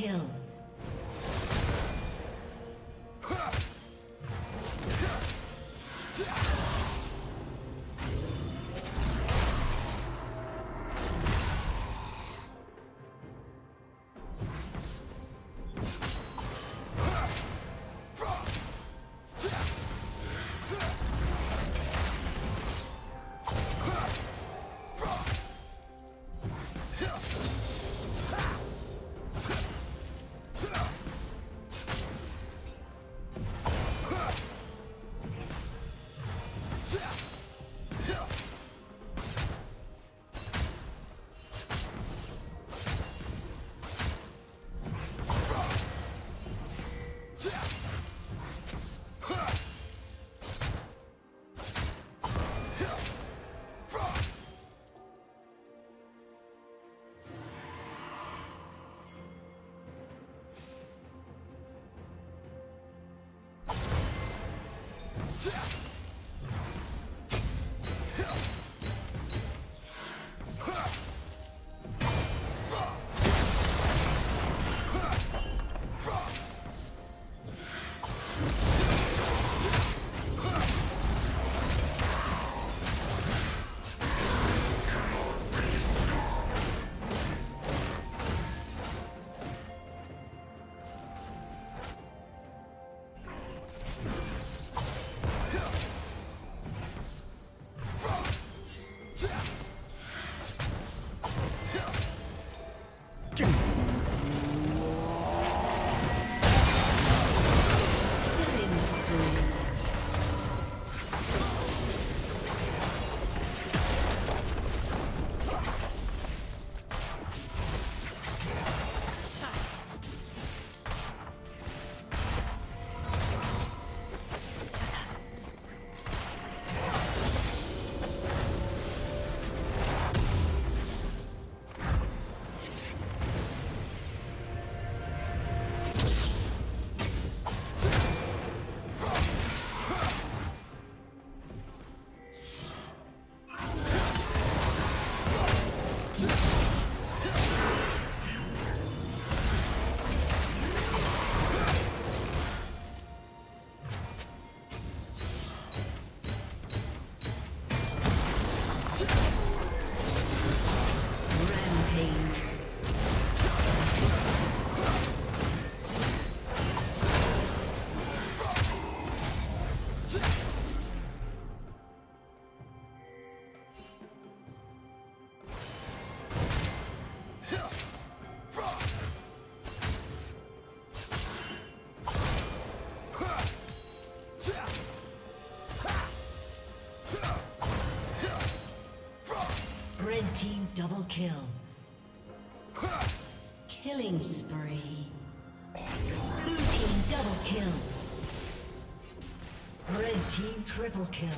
kill. Double kill. Killing spree. Blue team double kill. Red team triple kill.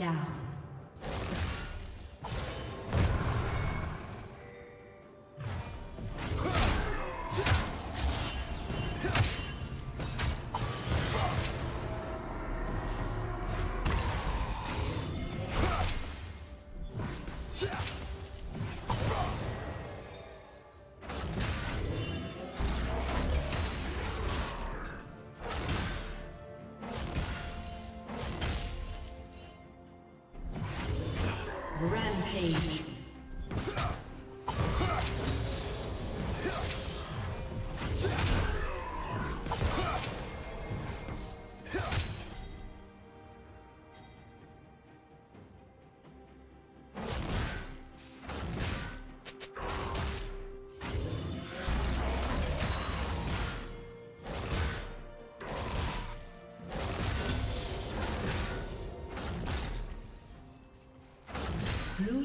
down. Rampage. Blue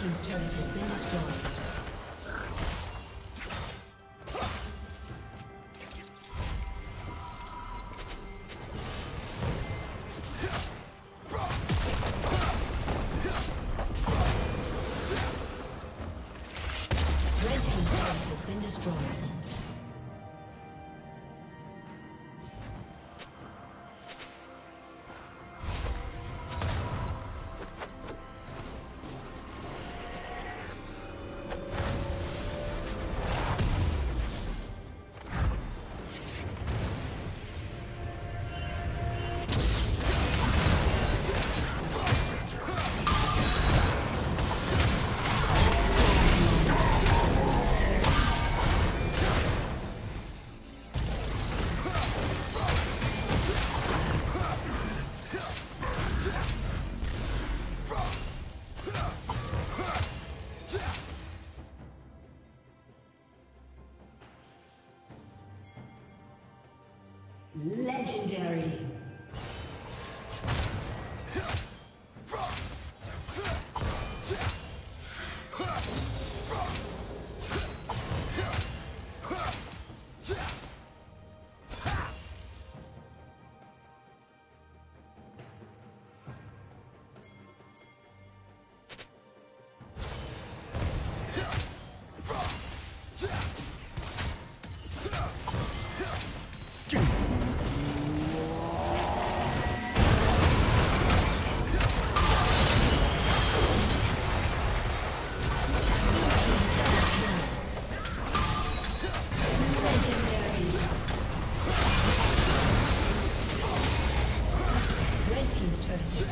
team's turret has been destroyed. Legendary. Red team's turret.